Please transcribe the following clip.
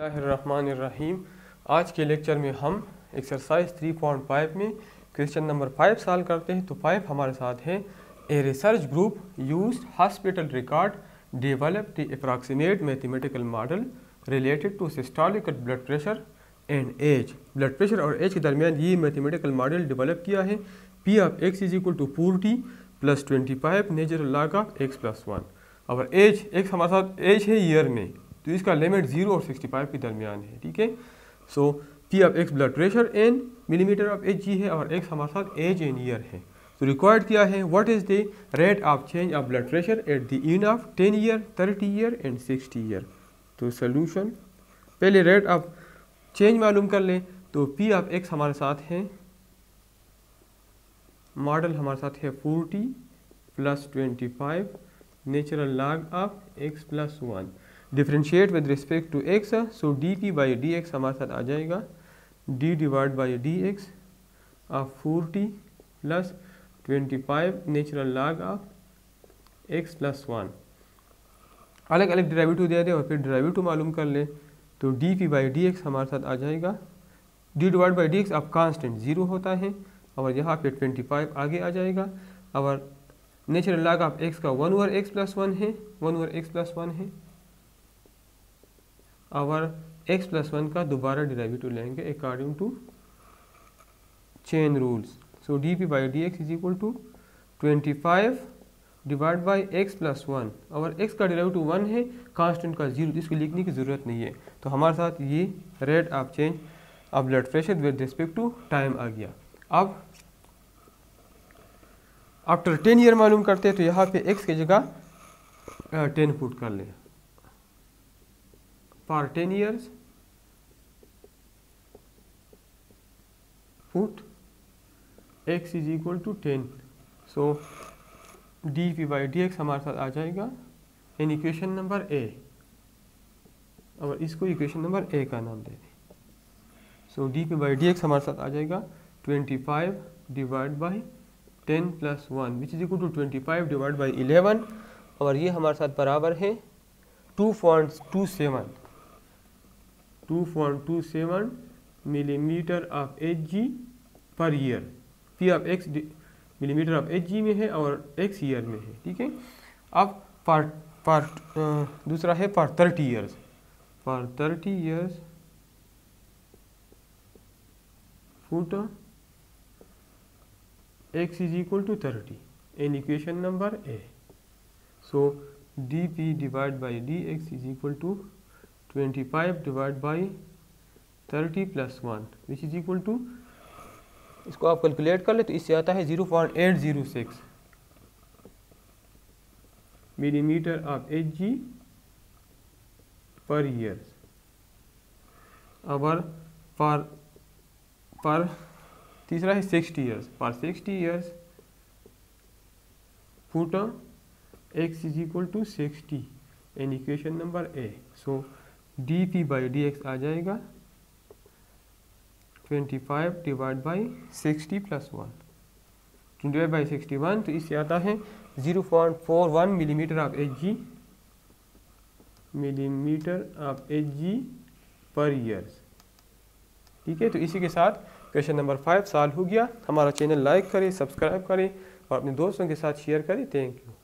बिस्मिल्लाहिर्रहमानिर्रहीम। आज के लेक्चर में हम एक्सरसाइज 3.5 में क्वेश्चन नंबर 5 साल करते हैं। तो 5 हमारे साथ है, a research group used hospital record developed the approximate mathematical model related to systolic blood pressure and age. Blood pressure और एज के दरमियान ये मैथमेटिकल मॉडल डेवलप किया है। P of X is equal to 40 + 25 natural log of X +1। और age, X हमारे साथ age है ईयर में, तो इसका लिमिट 0 और 65 के दरमियान है। ठीक है, so P of X blood pressure in millimetre of H G है और एक्स हमारे साथ एज एन ईयर है। तो रिक्वायर्ड क्या है, what is the rate of change of blood pressure at the end of 10 year, 30 year and 60 year. तो solution, पहले रेट ऑफ चेंज मालूम कर लें। तो पी ऑफ एक्स हमारे साथ है, मॉडल हमारे साथ है 40 + 25 natural log of X +1। Differentiate with respect to X, so D P by D x हमारे साथ आ जाएगा D divide by D X of 40 + 25 natural log of X +1। अलग अलग डेरिवेटिव दे दें और फिर डेरिवेटिव मालूम कर लें। तो D P by D x हमारे साथ आ जाएगा D divide by D X of constant 0 होता है और यहाँ पे 25 आगे आ जाएगा। और नेचुरल लॉग ऑफ एक्स का 1/x + 1 है, 1/x + 1 है। और x + 1 का दोबारा डेरिवेटिव लेंगे according to chain rules. So D P by D x is equal to 25 divide by x + 1 और x का डेरिवेटिव 1 है, कांस्टेंट का 0, जिसको लिखने की ज़रूरत नहीं है। तो हमारे साथ ये rate of change of blood pressure with respect to time आ गया। अब आफ्टर 10 ईयर मालूम करते हैं। तो यहाँ पे x की जगह 10 पुट कर लें। For 10 years, put x is equal to 10. So dp by dx हमारे साथ आ जाएगा इन इक्वेशन नंबर a और इसको इक्वेशन नंबर a का नाम दे दें। सो dp by dx हमारे साथ आ जाएगा 25 divide by 10 + 1 which is equal to 25 divide by 11 और ये हमारे साथ बराबर है 2.27 मिलीमीटर ऑफ एच जी पर year. P of x millimetre of H G में है और एक्स ईयर में है। ठीक है, अब दूसरा है for 30 years. For 30 years put x is equal to 30 in equation number A. So D P divide by D x is equal to 25 divide by 30 + 1 which is equal to, इसको आप calculate कर ले तो इससे आता है 0.806 मिलीमीटर ऑफ एच जी पर year. और पर तीसरा है 60 ईयर्स। पर 60 years put x is equal to 60 in equation number A. So D P by D x आ जाएगा 25 डिवाइड बाई 60 + 1 25 बाई 61, तो इससे आता है 0.41 millimetre of H G per years. ठीक है, तो इसी के साथ क्वेश्चन नंबर 5 सॉल्व हो गया। हमारा चैनल लाइक करें, सब्सक्राइब करें और अपने दोस्तों के साथ शेयर करें। Thank you.